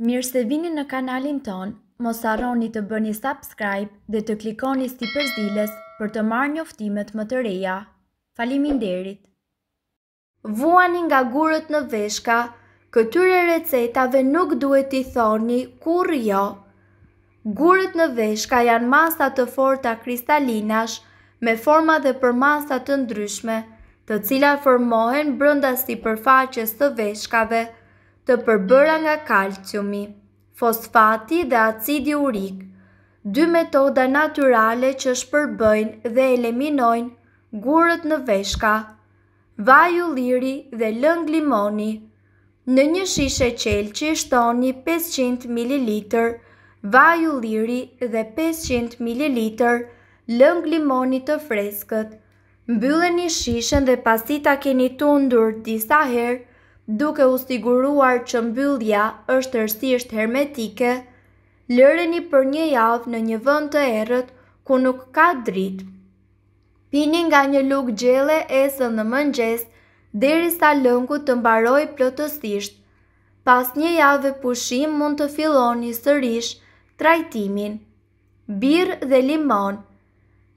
Mirë se vini në kanalin ton, mos harroni të bëni subscribe dhe të klikoni sipër zilës për të marrë njoftimet më të reja. Faleminderit. Vuani nga gurët në veshka, këtyre recetave nuk duhet i thoni kurrë jo. Gurët në veshka janë masa të forta kristalinash me forma dhe përmasa të ndryshme, të cilat formohen brenda sipërfaqes të veshkave, të përbëra nga kalciumi, fosfati dhe acidi urik, dy metoda naturale që shpërbëjnë dhe eliminojnë gurët në veshka, vaj ulliri dhe lëng limoni. Në një shishe qelçi shtoni 500 ml vaj ulliri dhe 500 ml lëng limoni të freskët. Mbylleni shishen dhe pasi ta keni tundur disa herë, duke u siguruar që mbyllja është thjesht hermetike, lëreni për një javë në një vend të errët ku nuk ka dritë. Pini nga një lugë gjelle esën në mëngjes derisa lëngu të mbaroj plotësisht. Pas një javë pushim mund të filloni sërish trajtimin. Birë dhe limon.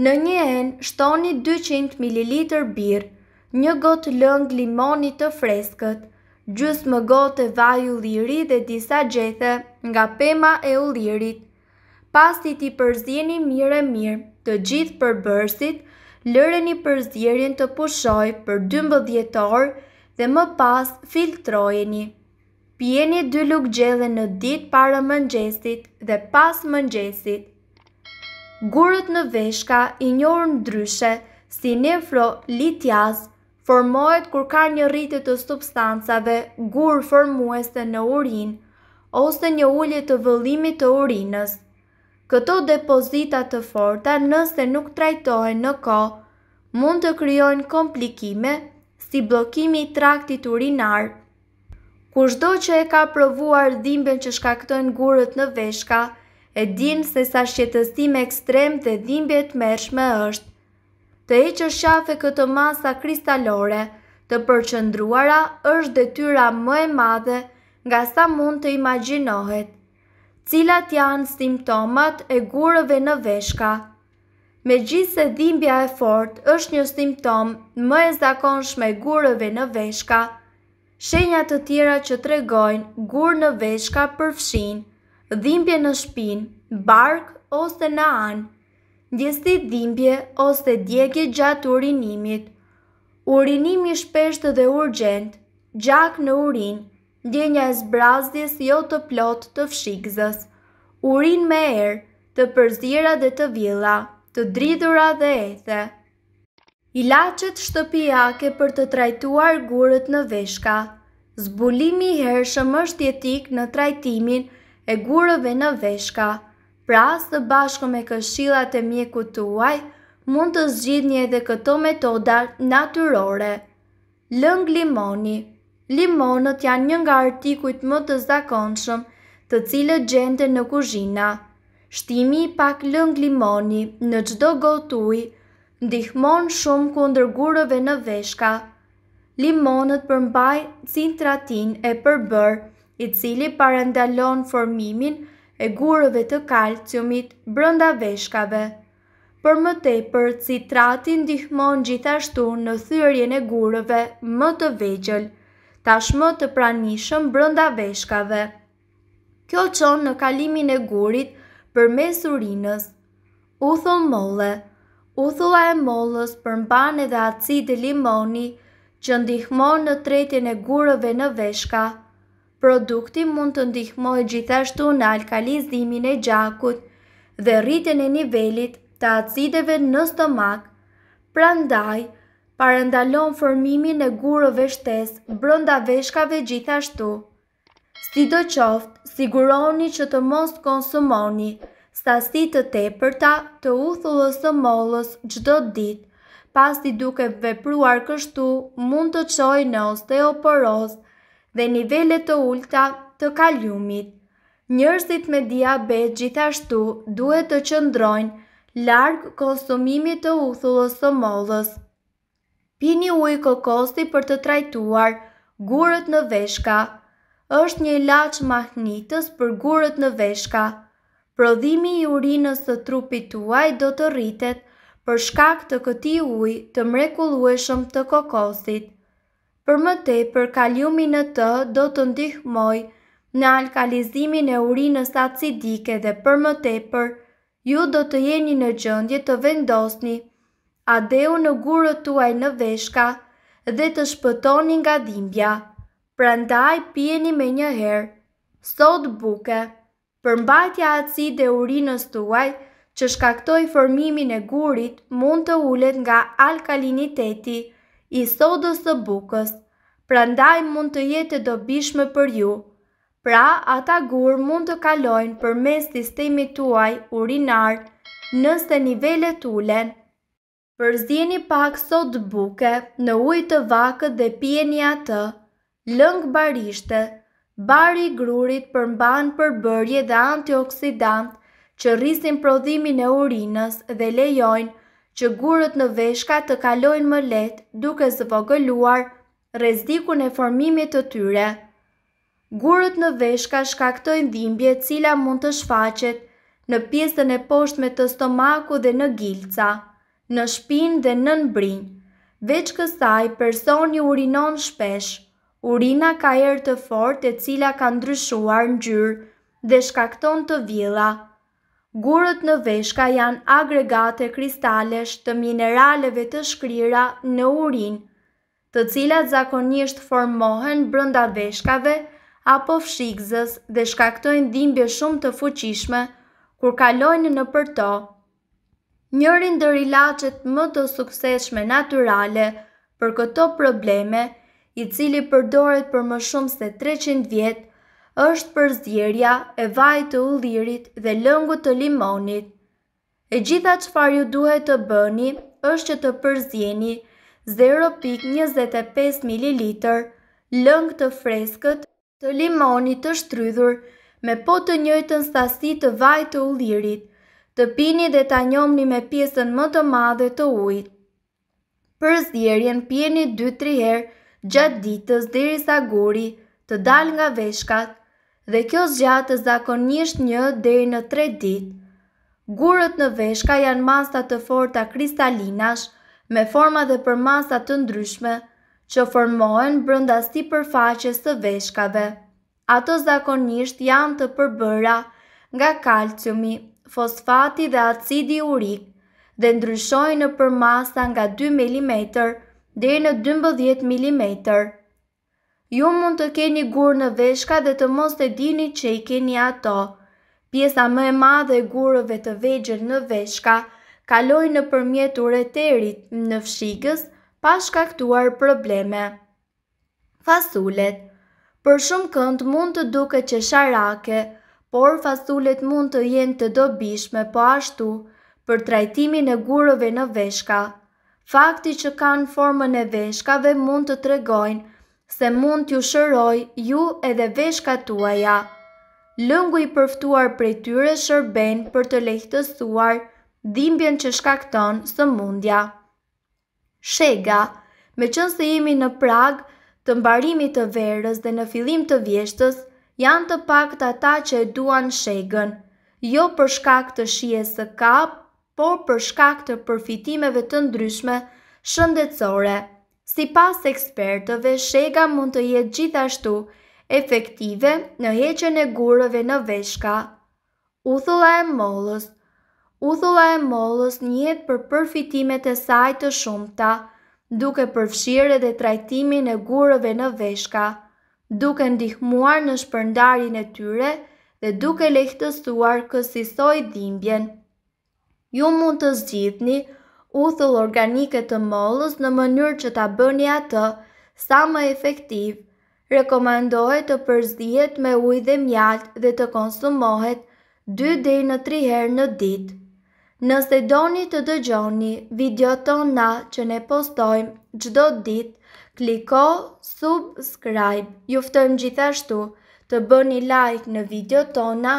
Në një enë shtoni 200 ml birë, një gotë lëng limoni të freskët, gjysmë gotë e vaj ulliri dhe disa gjethe nga pema e ullirit. Pasi ti përzjeni mirë të gjithë përbërësit, lëreni përzjerjen të pushoj për 12 orë dhe më pas filtrojeni. Pijeni 2 lugë gjelle në ditë para mëngjesit dhe pas mëngjesit. Gurët në veshka i njohur ndryshe si nefrolitiaz, formohet kur ka një rritje të substancave gur formuese në urin ose një ulje të vëllimit të urinës. Këto depozita të forta, nëse nuk trajtohen në kohë, mund të krijojnë komplikime si bllokimi i traktit urinar. Kushdo që e ka provuar dhimbjen që shkaktojnë gurët në veshka, e din se sa shqetësim ekstrem dhe dhimbje të mërshme është. Të heqësh shafe këtë masa kristalore të përqendruara është detyra më e madhe nga sa mund të imagjinohet. Cilat janë simptomat e gurëve në veshka? Megjithse dhimbja e fortë është një simptom më e zakonshëm e gurëve në veshka, shenja të tjera që tregojnë gurë në veshka përfshijnë dhimbje në shpinë, bark ose në anë, ndjesi dhimbje ose djegje gjatë urinimit, urinimi shpesht dhe urgjent, gjak në urin, ndjenja e zbrazdjes jo të plot të fshikzës, urin me erë, të përzira dhe të vjella, të dridhura dhe ethe. Ilaçet shtëpiake për të trajtuar gurët në veshka. Zbulimi i hershëm është jetik në trajtimin e gurëve në veshka. Pra, së bashku me këshillat e mjekut tuaj, mund të zgjidhni edhe këto metoda natyrore. Lëng limoni. Limonët janë një nga artikujt më të zakonshëm, të cilët gjenden në kuzhina. Shtimi i pak lëng limoni në çdo gotë ujë ndihmon shumë kundër gurëve në veshka. Limonët përmbajnë cintratin e përbër, i cili parandalon formimin e gurëve të kalciumit brenda veshkave. Për më tepër, citrati ndihmon gjithashtu në thyrjen e gurëve më të vegjël, tashmë të pranishëm brenda veshkave. Kjo çon në kalimin e gurit përmes urinës. Uthull molle. Uthulla e mollës përmban edhe acid limoni që ndihmon në tretjen e gurëve në veshka. Produkti mund të ndihmojë gjithashtu në alkalizimin e gjakut dhe rritjen e nivelit të acideve në stomak, prandaj parandalon formimin e gurëve shtesë brenda veshkave gjithashtu. Sidoqoftë, siguroni që të mos konsumoni sasi të tepërta të uthullës së mollës çdo ditë, pasi duke vepruar kështu mund të çojë në osteoporozë dhe nivele të ulta të kaliumit. Njerëzit me diabet gjithashtu duhet të qëndrojnë larg konsumimit të uthullës së mollës. Pini ujë kokosi për të trajtuar gurët në veshka. është një ilaç mahnitës për gurët në veshka. Prodhimi i urinës të trupit tuaj do të rritet për shkak të këtij uji të mrekullueshëm të kokosit. Për më tepër, kaliumi në të do të ndihmojë në alkalizimin e urinës acidike dhe për më tepër, ju do të jeni në gjendje të vendosni adeu në gurët tuaj në veshka dhe të shpëtoni nga dhimbja. Prandaj pijeni me një herë, sot buke. Përmbajtja acide e urinës tuaj që shkaktoi formimin e gurit mund të ulet nga alkaliniteti i sodës së bukës, prandaj mund të jetë e dobishme për ju. Pra, ata gur mund të kalojnë përmes sistemit tuaj urinar nëse nivelet ulen. Përzjeni pak sodë buke në ujë të vakët dhe pijeni atë. Lëng barishte, bari i grurit përmban përbërje dhe antioksidant që rrisin prodhimin e urinës dhe lejojnë që gurët në veshka të kalojnë më lehtë duke zvogëluar rrezikun e formimit të tyre. Gurët në veshka shkaktojnë dhimbje e cila mund të shfaqet në pjesën e poshtme të stomakut dhe në gilca, në shpinë dhe në brinjë. Veç kësaj, personi urinon shpesh. Urina ka erë të fortë e cila ka ndryshuar ngjyrë dhe shkakton të vjella. Gurët në veshka janë agregate kristalesh të mineraleve të shkrira në urin, të cilat zakonisht formohen brenda veshkave apo fshikzës dhe shkaktojnë dhimbje shumë të fuqishme kur kalojnë nëpër to. Njëri ndër ilaçet më të suksesshme natyrale për këto probleme, i cili përdoret për më shumë se 300 vjet, është përzierja e vajit të ullirit dhe lëngut të limonit. E gjitha çfarë ju duhet të bëni është që të përzjeni 0.25 ml lëng të freskët të limonit të shtrydhur me po të njëjtën sasi të vajit të ullirit, të pini dhe ta njomni me pjesën më të madhe të ujit. Përzjerjen pjeni 2-3 herë gjatë ditës derisa guri të dalë nga veshkat, dhe kjo zgjatë zakonisht 1 deri në 3 ditë. Gurët në veshka janë masa të forta kristalinash me forma dhe përmasa të ndryshme që formohen brenda sipërfaqes së veshkave. Ato zakonisht janë të përbëra nga kalciumi, fosfati dhe acidi urik dhe ndryshojnë në përmasa nga 2 mm deri në 12 mm. Ju mund të keni gurë në veshka dhe të mos të dini që i keni ato. Pjesa më e madhe e gurëve të vegjël në veshka kalojnë nëpërmjet ureterit në fshigës pa shkaktuar probleme. Fasulet. Për shumë kënd mund të duket qesharake, por fasulet mund të jenë të dobishme po ashtu për trajtimin e gurëve në veshka. Fakti që kanë formën e veshkave mund të tregojnë se mund t'ju shëroj ju edhe veshkat tuaja. Lëngu i përftuar prej tyre shërben për të lehtësuar dhimbjen që shkakton sëmundja. Shega, meqense jemi në prag të mbarimit të verës dhe në fillim të vjeshtës, janë të pakët ata që e duan shegën, jo për shkak të shijes së kap, por për shkak të përfitimeve të ndryshme shëndetësore. Sipas ekspertëve, shega mund të jetë gjithashtu efektive në heqjen e gurëve në veshka. Uthulla e mollës. Uthulla e mollës njihet për përfitimet e saj të shumta, duke përfshirë edhe trajtimin e gurëve në veshka, duke ndihmuar në shpërndarjen e tyre dhe duke lehtësuar kësaj dhimbjen. Ju mund të zgjidhni uthull organike të mollës në mënyrë që ta bëni atë sa më efektiv. Rekomandohet të përzihet me ujë dhe mjalt dhe të konsumohet 2 deri në 3 herë në ditë. Nëse doni të dëgjoni videot tona që ne postojmë çdo ditë, kliko subscribe. Ju ftojmë gjithashtu të bëni like në videot tona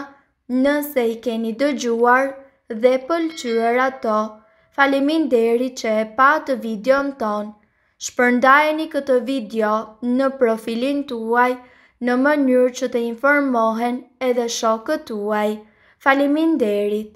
nëse i keni dëgjuar dhe pëlqyer ato. Faleminderit që e patë videon ton. Shpërndajeni këtë video në profilin tuaj në mënyrë që të informohen edhe shokët tuaj. Faleminderit!